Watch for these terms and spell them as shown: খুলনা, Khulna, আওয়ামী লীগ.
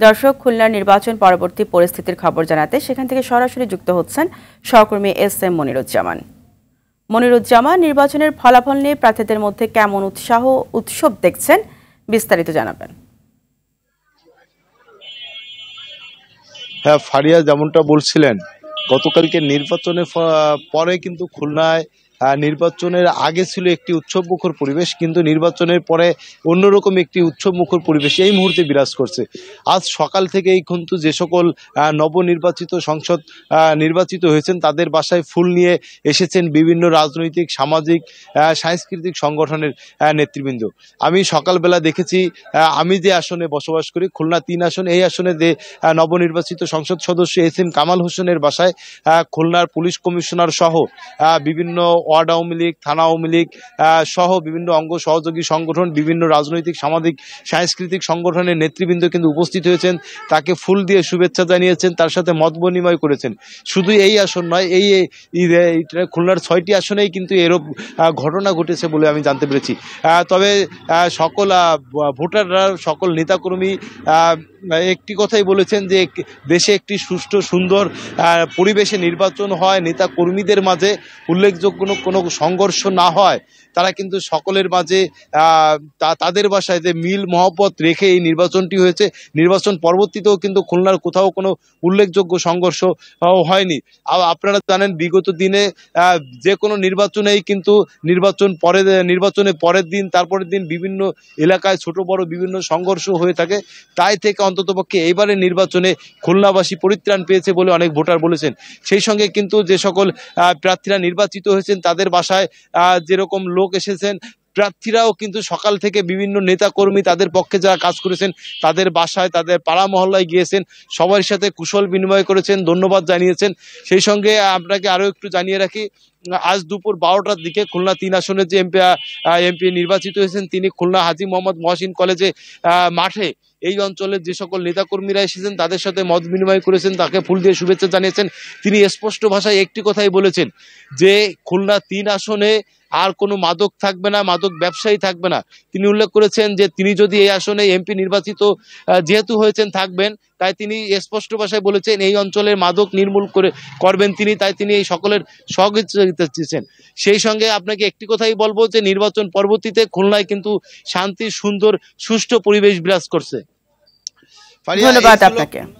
दर्शक खुलनार निर्वाचन परवर्ती परिस्थितिर खबर जानाते सेखान थेके सरासरि जुक्त होच्छेन सहकर्मी एस एम मनिरुज्जामान। मनिरुज्जामान निर्वाचनेर फलाफल निये प्रार्थीदेर मध्य केमन उत्साह उत्सव देखछेन विस्तारित जानाबेन। হ্যাঁ, ফারিয়া যেমনটা বলছিলেন গতকালকে নির্বাচনের পরে কিন্তু খুলনায় নির্বাচনের আগে ছিল একটি উৎসবমুখর পরিবেশ, কিন্তু নির্বাচনের পরে অন্যরকম একটি উৎসবমুখর পরিবেশ এই মুহূর্তে বিরাজ করছে। আজ সকাল থেকেই কিন্তু যে সকল নবনির্বাচিত সংসদ নির্বাচিত হয়েছেন তাদের বাসায় ফুল নিয়ে এসেছেন বিভিন্ন রাজনৈতিক, সামাজিক, সাংস্কৃতিক সংগঠনের নেতৃবৃন্দ। আমি সকালবেলা দেখেছি, আমি যে আসনে বসবাস করি খুলনা ৩ আসন, এই আসনে যে নবনির্বাচিত সংসদ সদস্য এস এম কামাল হোসেনের বাসায় খুলনার পুলিশ কমিশনার সহ বিভিন্ন ওয়ার্ড আওয়ামী লীগ, থানা আওয়ামী লীগ সহ বিভিন্ন অঙ্গ সহযোগী সংগঠন, বিভিন্ন রাজনৈতিক, সামাজিক, সাংস্কৃতিক সংগঠনের নেতৃবৃন্দ কিন্তু উপস্থিত হয়েছেন, তাকে ফুল দিয়ে শুভেচ্ছা জানিয়েছেন, তার সাথে মত বিনিময় করেছেন। শুধু এই আসন নয়, এই খুলনার ৬টি আসনেই কিন্তু এরূপ ঘটনা ঘটেছে বলে আমি জানতে পেরেছি। তবে সকল ভোটাররা, সকল নেতাকর্মী একটি কথাই বলেছেন যে দেশে একটি সুষ্ঠু, সুন্দর পরিবেশে নির্বাচন হয়, নেতা কর্মীদের মাঝে উল্লেখযোগ্য কোনো সংঘর্ষ না হয়, তারা কিন্তু সকলের মাঝে তাদের বাসায় যে মিল মহব্বত রেখে এই নির্বাচনটি হয়েছে। নির্বাচন পরবর্তীতেও কিন্তু খুলনার কোথাও কোনো উল্লেখযোগ্য সংঘর্ষ হয়নি। আপনারা জানেন বিগত দিনে যে কোনো নির্বাচনেই কিন্তু নির্বাচনের পরের দিন, তারপরের দিন বিভিন্ন এলাকায় ছোট বড় বিভিন্ন সংঘর্ষ হয়ে থাকে। তাই থেকে অন্ততপক্ষে এইবারের নির্বাচনে খুলনাবাসী পরিত্রাণ পেয়েছে বলে অনেক ভোটার বলেছেন। সেই সঙ্গে কিন্তু যে সকল প্রার্থীরা নির্বাচিত হয়েছেন তাদের বাসায় যেরকম লোক এসেছেন, প্রার্থীরাও কিন্তু সকাল থেকে বিভিন্ন নেতাকর্মী তাদের পক্ষে যারা কাজ করেছেন তাদের বাসায়, তাদের পাড়া মহল্লায় গিয়েছেন, সবার সাথে কুশল বিনিময় করেছেন, ধন্যবাদ জানিয়েছেন। সেই সঙ্গে আপনাকে আরও একটু জানিয়ে রাখি, আজ দুপুর ১২টার দিকে খুলনা ৩ আসনের যে এমপি নির্বাচিত হয়েছেন তিনি খুলনা হাজী মোহাম্মদ মহসিন কলেজে মাঠে এই অঞ্চলের যে সকল নেতাকর্মীরা এসেছেন তাদের সাথে মত বিনিময় করেছেন, তাকে ফুল দিয়ে শুভেচ্ছা জানিয়েছেন। তিনি স্পষ্ট ভাষায় একটি কথাই বলেছেন যে খুলনা ৩ আসনে আর কোনো মাদক থাকবে না, মাদক ব্যবসায়ী থাকবে না। তিনি উল্লেখ করেছেন যে তিনি যদি এই আসনে এমপি নির্বাচিত যেহেতু হয়েছেন থাকবেন, তাই তিনি স্পষ্ট ভাষায় বলেছেন এই অঞ্চলের মাদক নির্মূল করবেন তিনি, তাই তিনি এই সকলের সহযোগিতা চেয়েছেন। সেই সঙ্গে আপনাকে একটি কথাই বলবো যে নির্বাচন পরবর্তীতে খুলনায় কিন্তু শান্তি, সুন্দর, সুষ্ঠু পরিবেশ বিরাজ করছে। ধন্যবাদ আপনাকে।